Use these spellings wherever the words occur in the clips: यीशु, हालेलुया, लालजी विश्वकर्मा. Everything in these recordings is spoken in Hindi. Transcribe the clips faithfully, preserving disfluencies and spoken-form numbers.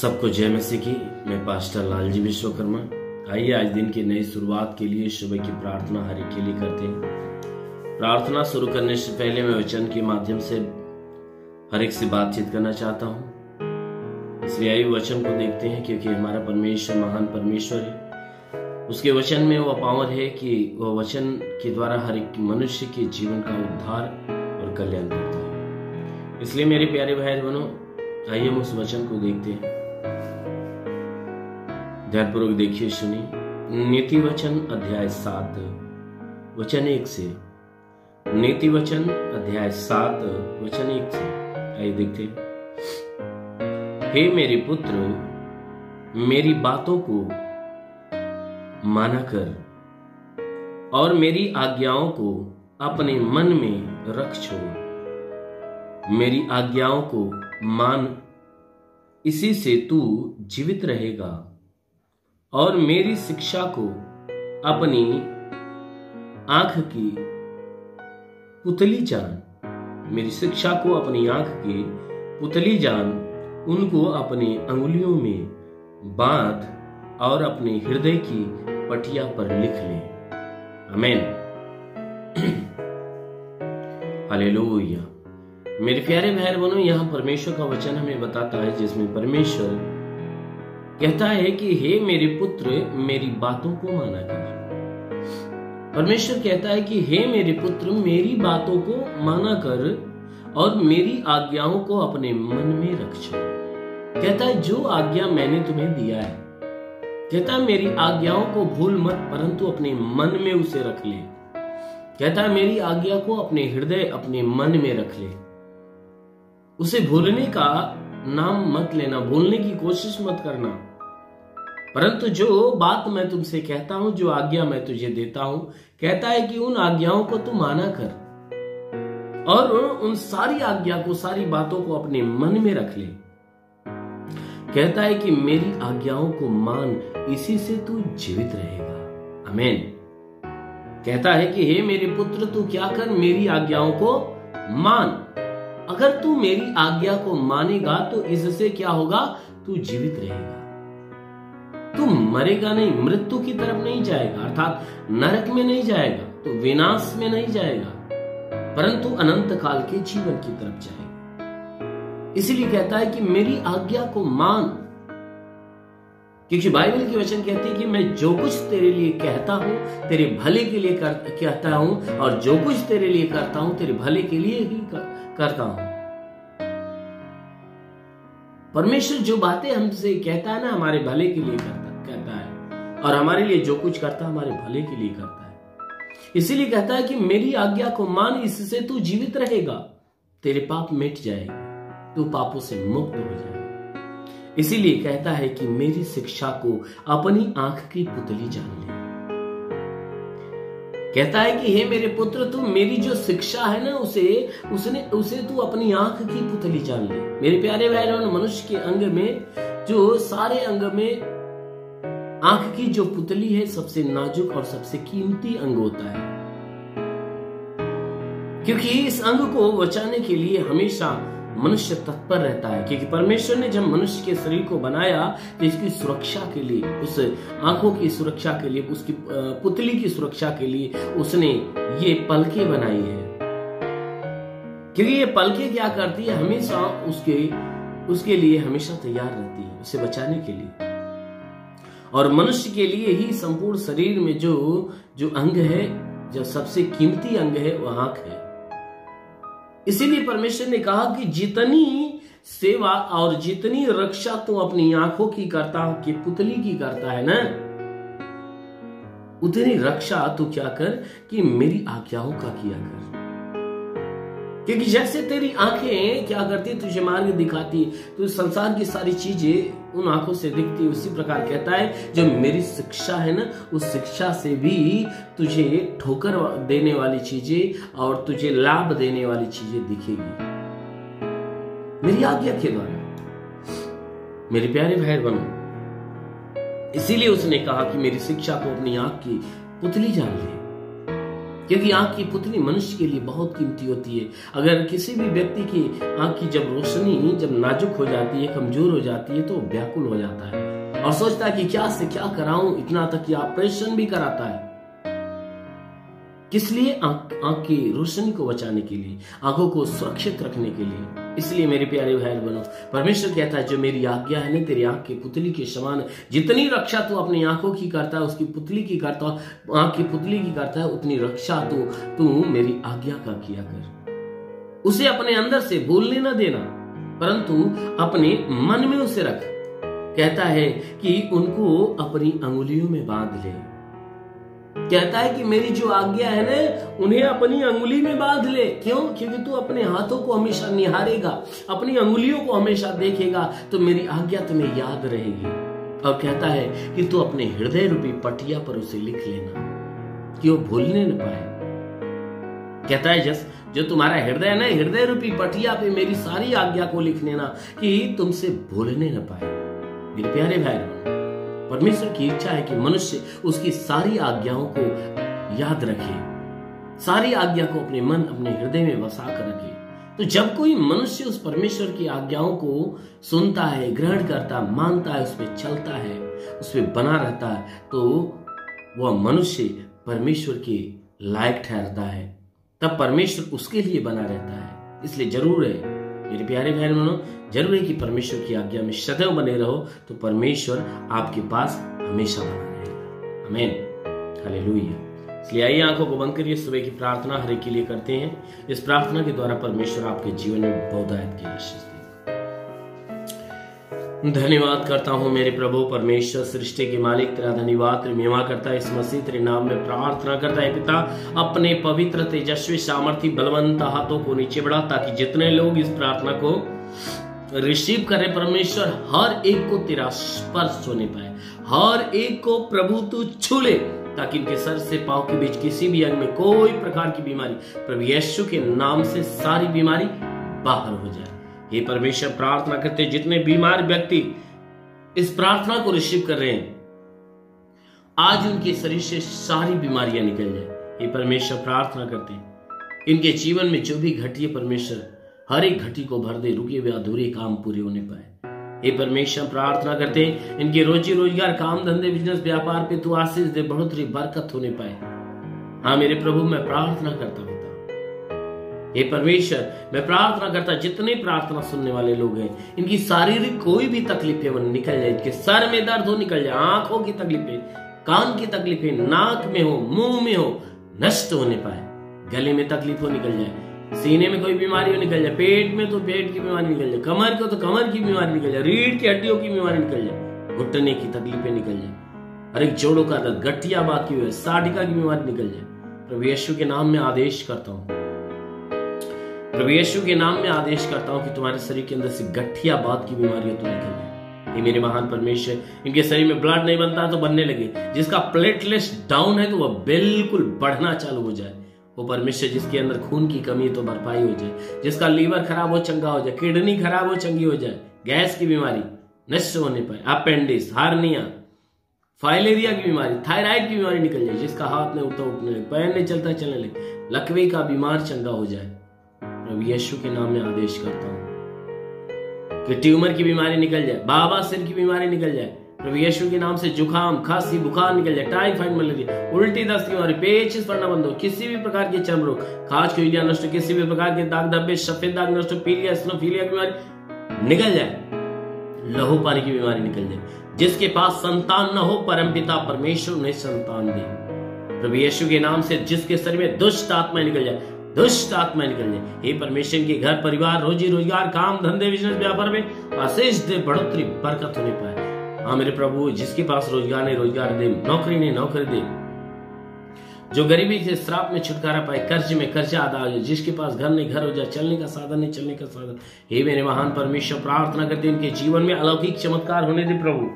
सबको जय मसीह की। मैं पास्टर लालजी विश्वकर्मा। आइए आज दिन की नई शुरुआत के लिए सुबह की प्रार्थना हर एक के लिए करते हैं। प्रार्थना शुरू करने से पहले मैं वचन के माध्यम से हर एक से बातचीत करना चाहता हूँ, इसलिए आइए वचन को देखते हैं, क्योंकि हमारा परमेश्वर महान परमेश्वर है। उसके वचन में वह पावर है कि वह वचन के द्वारा हर एक मनुष्य के जीवन का उद्धार और कल्याण करता है। इसलिए मेरे प्यारे भाई बहनों, आइए हम उस वचन को देखते हैं। ध्यानपूर्वक देखिए सुनिए। नीति वचन अध्याय सात वचन एक से नीति वचन अध्याय सात वचन एक से आइए देखते हैं। हे मेरे पुत्र, मेरी बातों को माना कर और मेरी आज्ञाओं को अपने मन में रख छोड़। मेरी आज्ञाओं को मान, इसी से तू जीवित रहेगा, और मेरी शिक्षा को अपनी आंख की पुतली जान। मेरी शिक्षा को अपनी आंख की पुतली जान, उनको अपने अंगुलियों में बांध और अपने हृदय की पटिया पर लिख ले। आमीन, हालेलुया। मेरे प्यारे भाई बहनों, यहाँ परमेश्वर का वचन हमें बताता है, जिसमें परमेश्वर कहता है कि हे मेरे पुत्र, मेरी बातों को माना कर। परमेश्वर कहता है कि हे मेरे पुत्र, मेरी बातों को माना कर और मेरी आज्ञाओं को अपने मन में रख छोड़। कहता है जो आज्ञा मैंने तुम्हें दिया है, कहता है मेरी आज्ञाओं को भूल मत, परंतु अपने मन में उसे रख ले। कहता है मेरी आज्ञा को अपने हृदय, अपने मन में रख ले। उसे भूलने का नाम मत लेना, भूलने की कोशिश मत करना, परंतु जो बात मैं तुमसे कहता हूं, जो आज्ञा मैं तुझे देता हूं, कहता है कि उन आज्ञाओं को तू माना कर और उन सारी आज्ञा को, सारी बातों को अपने मन में रख ले। कहता है कि मेरी आज्ञाओं को मान, इसी से तू जीवित रहेगा। आमीन। कहता है कि हे मेरे पुत्र, तू क्या कर, मेरी आज्ञाओं को मान। अगर तू मेरी आज्ञा को मानेगा तो इससे क्या होगा, तू जीवित रहेगा, तू मरेगा नहीं, मृत्यु की तरफ नहीं जाएगा, अर्थात नरक में नहीं जाएगा, तो विनाश में नहीं जाएगा, परंतु अनंत काल के जीवन की तरफ जाएगा। इसलिए कहता है कि मेरी आज्ञा को मान, क्योंकि बाइबल के वचन कहती है कि मैं जो कुछ तेरे लिए कहता हूं, तेरे भले के लिए कहता हूं, और जो कुछ तेरे लिए करता हूं, तेरे भले के लिए ही कर... करता हूं। परमेश्वर जो बातें हमसे कहता है ना, हमारे भले के लिए करता कहता है, और हमारे लिए जो कुछ करता है, हमारे भले के लिए करता है। इसीलिए कहता है कि मेरी आज्ञा को मान, इससे तू जीवित रहेगा, तेरे पाप मिट जाएगा, तू पापों से मुक्त हो जाएगा। इसीलिए कहता है कि मेरी शिक्षा को अपनी आंख की पुतली जान ले। कहता है कि हे मेरे पुत्र, तू मेरी जो शिक्षा है ना, उसे उसने उसे तू अपनी आंख की पुतली जान ले। मेरे प्यारे भाई बहनों, मनुष्य के अंग में, जो सारे अंग में आंख की जो पुतली है, सबसे नाजुक और सबसे कीमती अंग होता है, क्योंकि इस अंग को बचाने के लिए हमेशा मनुष्य तत्पर रहता है, क्योंकि परमेश्वर ने जब मनुष्य के शरीर को बनाया तो इसकी सुरक्षा के लिए, उस आंखों की सुरक्षा के लिए, उसकी पुतली की सुरक्षा के लिए उसने ये पलकें बनाई है, क्योंकि ये पलकें क्या करती है, हमेशा उसके उसके लिए हमेशा तैयार रहती है, उसे बचाने के लिए। और मनुष्य के लिए ही संपूर्ण शरीर में जो जो अंग है, जो सबसे कीमती अंग है, वह आंख है। इसीलिए परमेश्वर ने कहा कि जितनी सेवा और जितनी रक्षा तू अपनी आंखों की करता है, कि पुतली की करता है ना, उतनी रक्षा तू क्या कर, कि मेरी आज्ञाओं का किया कर। क्योंकि जैसे तेरी आंखें क्या करती, तुझे मार्ग दिखाती, तुझे संसार की सारी चीजें उन आंखों से दिखती, उसी प्रकार कहता है जो मेरी शिक्षा है ना, उस शिक्षा से भी तुझे ठोकर देने वाली चीजें और तुझे लाभ देने वाली चीजें दिखेगी, मेरी आज्ञा के द्वारा। मेरे प्यारे भाई बहनों, इसीलिए उसने कहा कि मेरी शिक्षा को अपनी आंख की पुतली जान ले। क्योंकि आंख की पुतली मनुष्य के लिए बहुत कीमती होती है। अगर किसी भी व्यक्ति की आंख की जब रोशनी जब नाजुक हो जाती है, कमजोर हो जाती है, तो व्याकुल हो जाता है और सोचता है कि क्या से क्या कराऊं, इतना तक कि ऑपरेशन भी कराता है। किस लिए? आंख की रोशनी को बचाने के लिए, आंखों को सुरक्षित रखने के लिए। इसलिए मेरे प्यारे भाई बहनों, परमेश्वर कहता है जो मेरी आज्ञा है ना तेरी आंख की पुतली के समान, जितनी रक्षा तू अपनी आंखों की करता है, उसकी पुतली की करता आंख की पुतली की करता है, उतनी रक्षा तू तू मेरी आज्ञा का किया कर। उसे अपने अंदर से भूलने ना देना, परंतु अपने मन में उसे रख। कहता है कि उनको अपनी अंगुलियों में बांध ले। कहता है कि मेरी जो आज्ञा है ना उन्हें अपनी अंगुली में बांध ले। क्यों? क्योंकि तू अपने हाथों को हमेशा निहारेगा, अपनी अंगुलियों को हमेशा देखेगा, तो मेरी आज्ञा तुम्हें याद रहेगी। और कहता है कि तू अपने हृदय रूपी पटिया पर उसे लिख लेना कि वो भूलने न पाए। कहता है जस जो तुम्हारा हृदय है ना, हृदय रूपी पटिया पे मेरी सारी आज्ञा को लिख लेना कि तुमसे भूलने न पाए। मेरे प्यारे भाई, परमेश्वर की इच्छा है कि मनुष्य उसकी सारी आज्ञाओं को याद रखे, सारी आज्ञा को अपने मन अपने हृदय में बसा कर रखे। तो जब कोई मनुष्य उस परमेश्वर की आज्ञाओं को सुनता है, ग्रहण करता, मानता है, उस पर चलता है, उस पर बना रहता है, तो वह मनुष्य परमेश्वर के लायक ठहरता है। तब परमेश्वर उसके लिए बना रहता है। इसलिए जरूर है मेरे प्यारे भाई बहनों, जरूरी है कि परमेश्वर की आज्ञा में सदैव बने रहो, तो परमेश्वर आपके पास हमेशा बना रहेगा। आमीन, हालेलुया। इसलिए आइए आंखों को बंद करिए, सुबह की प्रार्थना हर एक के लिए करते हैं। इस प्रार्थना के द्वारा परमेश्वर आपके जीवन में बहुतायत की आशीष देगा। धन्यवाद करता हूँ मेरे प्रभु परमेश्वर, सृष्टि के मालिक, तेरा धन्यवाद, तेरी महिमा करता है। इस मसीह तेरे नाम में प्रार्थना करता है पिता, अपने पवित्र तेजस्वी सामर्थ्य बलवंत हाथों को नीचे बढ़ा, ताकि जितने लोग इस प्रार्थना को रिसीव करें परमेश्वर, हर एक को तेरा स्पर्श होने पाए, हर एक को प्रभु तू छू ले, ताकि इनके सर से पांव के बीच किसी भी अंग में कोई प्रकार की बीमारी, प्रभु यीशु के नाम से सारी बीमारी बाहर हो जाए। ये परमेश्वर प्रार्थना करते जितने बीमार व्यक्ति इस प्रार्थना को रिसीव कर रहे हैं, आज उनके शरीर से सारी बीमारियां निकल जाए। ये परमेश्वर प्रार्थना करते इनके जीवन में जो भी घटी है परमेश्वर, हर एक घटी को भर दे, रुके हुए अधूरे काम पूरे होने पाए। हे परमेश्वर प्रार्थना करते इनके रोजी रोजगार, काम धंधे, बिजनेस, व्यापार पे तू आशीष दे, बढ़ोतरी बरकत होने पाए। हाँ मेरे प्रभु, मैं प्रार्थना करता हूँ हे परमेश्वर, मैं प्रार्थना करता जितने प्रार्थना सुनने वाले लोग हैं, इनकी शारीरिक कोई भी तकलीफें निकल जाए, इनके सर में दर्द हो निकल जाए, आंखों की तकलीफें, कान की तकलीफें, नाक में हो, मुंह में हो, नष्ट होने पाए। गले में तकलीफ हो निकल जाए, सीने में कोई बीमारी हो निकल जाए, पेट में तो पेट की बीमारी निकल जाए, कमर को तो कमर की बीमारी निकल जाए, रीढ़ की हड्डियों की बीमारी निकल जाए, घुटने की तकलीफें निकल जाए, हर एक जोड़ों का दर्द, गठिया बाकी हुए, साटिका की बीमारी निकल जाए। प्रभु यीशु के नाम में आदेश करता हूँ, प्रभु यीशु के नाम में आदेश करता हूँ कि तुम्हारे शरीर के अंदर से गठिया बात की बीमारी हो तो निकल जाए। ये मेरे महान परमेश्वर, इनके शरीर में ब्लड नहीं बनता तो बनने लगे, जिसका प्लेटलेट्स डाउन है तो वह बिल्कुल बढ़ना चालू हो जाए। वो परमेश्वर जिसके अंदर खून की कमी है तो भरपाई हो जाए, जिसका लीवर खराब हो चंगा हो जाए, किडनी खराब हो चंगी हो जाए, गैस की बीमारी नष्ट होने पाए, अपेंडिक्स, हार्निया, फाइलेरिया की बीमारी, थायराइड की बीमारी निकल जाए, जिसका हाथ में उठता उठने लगे, पैर नहीं चलता चलने लगे, लकवे का बीमार चंगा हो जाए। प्रभु यीशु के नाम में आदेश करता हूँ कि ट्यूमर की बीमारी निकल जाए, बवासीर की बीमारी निकल जाए। प्रभु यीशु के नाम से जुकाम, खांसी, बुखार निकल जाए, टाइफाइड, मलेरिया, उल्टी, दस्त की बीमारी, पेचिश पड़ना बंद हो, किसी भी प्रकार के चर्म रोग, खाज खुजलियां नष्ट, किसी भी प्रकार के दाग धब्बे, सफेद दाग नष्ट, पीलिया, स्नोफीलिया की बीमारी निकल जाए, लहू पानी की बीमारी निकल जाए। जिसके पास संतान न हो, परम पिता परमेश्वर उन्हें संतान दे। प्रभु यीशु के नाम से जिसके शरीर में दुष्ट आत्मा निकल जाए, दुष्ट आत्मा निकल जाए। हे परमेश्वर के घर परिवार, रोजी रोजगार, काम धंधे, बिजनेस, व्यापार में आशीष दे, बढ़ोतरी बरकत होने पाए। हाँ मेरे प्रभु, जिसके पास रोजगार ने रोजगार दे, नौकरी ने नौकरी दे, जो गरीबी से श्राप में छुटकारा पाए, कर्ज में कर्जा अदा हो जाए, जिसके पास घर नहीं घर हो जाए, चलने का साधन नहीं चलने का साधन। हे मेरे महान परमेश्वर, प्रार्थना करते इनके जीवन में अलौकिक चमत्कार होने दे प्रभु।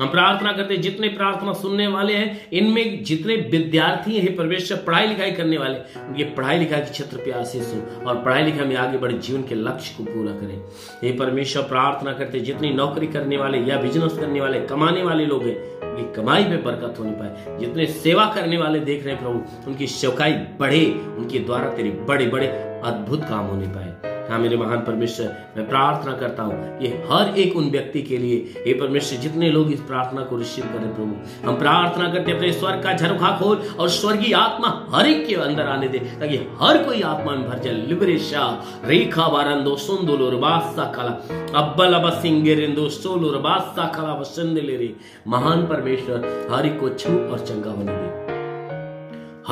हम प्रार्थना करते जितने प्रार्थना सुनने वाले हैं, इनमें जितने विद्यार्थी हैं परमेश्वर, पढ़ाई लिखाई करने वाले, उनके पढ़ाई लिखाई के क्षेत्र पे आशीष हो और पढ़ाई लिखाई में आगे बढ़े, जीवन के लक्ष्य को पूरा करें। ये परमेश्वर प्रार्थना करते जितनी नौकरी करने वाले या बिजनेस करने वाले, कमाने वाले लोग हैं, उनकी कमाई में बरकत होनी पाए। जितने सेवा करने वाले देख रहे हैं प्रभु, उनकी सेवकाई बढ़े, उनके द्वारा तेरे बड़े बड़े अद्भुत काम होने पाए। हाँ मेरे महान परमेश्वर, मैं प्रार्थना करता हूँ कि हर एक उन व्यक्ति के लिए, हे परमेश्वर, जितने लोग इस प्रार्थना को रिसीव करें प्रभु, हम प्रार्थना करते अपने स्वर्ग का झरोखा खोल और स्वर्गीय आत्मा हर एक के अंदर आने दे, ताकि हर कोई आत्मा में भर जाए। लिबरेशा रेखा वारंदो सोंदोलो रबासा काला अब्बल अब सिंगेरेंदो सोलो रबासा काला वसंद ले रे। महान परमेश्वर, हर एक को छू और चंगा होने दे।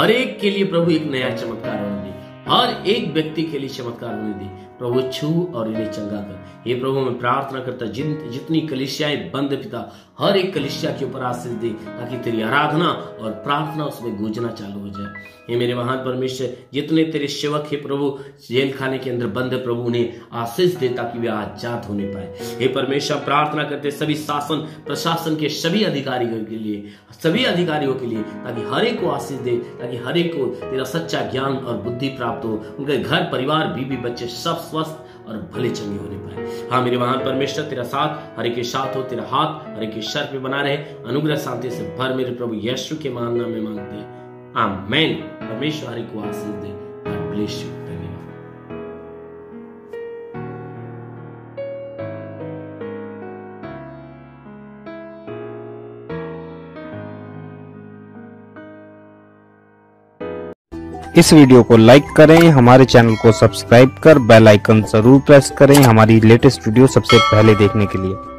हर एक के लिए प्रभु एक नया चमत्कार होने दे, हर एक व्यक्ति के लिए चमत्कार होने दे प्रभु, छू और इन्हें चंगा कर। ये प्रभु मैं प्रार्थना करता, जिन जितनी कलिसियाएं बंद पिता, हर एक कलिसिया के ऊपर आशीष दे, ताकि तेरी आराधना और प्रार्थना उसमें गूंजना चालू हो जाए। ये मेरे महान परमेश्वर, जितने तेरे सेवक है प्रभु जेल खाने के अंदर बंद है प्रभु, उन्हें आशीष दे ताकि वे आजाद होने पाए। हे परमेश्वर, प्रार्थना करते सभी शासन प्रशासन के सभी अधिकारियों के लिए, सभी अधिकारियों के लिए, ताकि हर एक को आशीष दे, ताकि हर एक को तेरा सच्चा ज्ञान और बुद्धि प्राप्त हो, उनके घर परिवार बीवी बच्चे सब स्वस्थ और भले चंगे होने पाए। हाँ मेरे महान परमेश्वर, तेरा साथ हर एक के साथ हो, तेरा हाथ हर एक के सर पे बना रहे, अनुग्रह शांति से भर, मेरे प्रभु यीशु के महान नाम में मांगते हैं, आमेन। परमेश्वर हर एक को आशीष दे। God bless you। इस वीडियो को लाइक करें, हमारे चैनल को सब्सक्राइब कर बेल आइकन जरूर प्रेस करें हमारी लेटेस्ट वीडियो सबसे पहले देखने के लिए।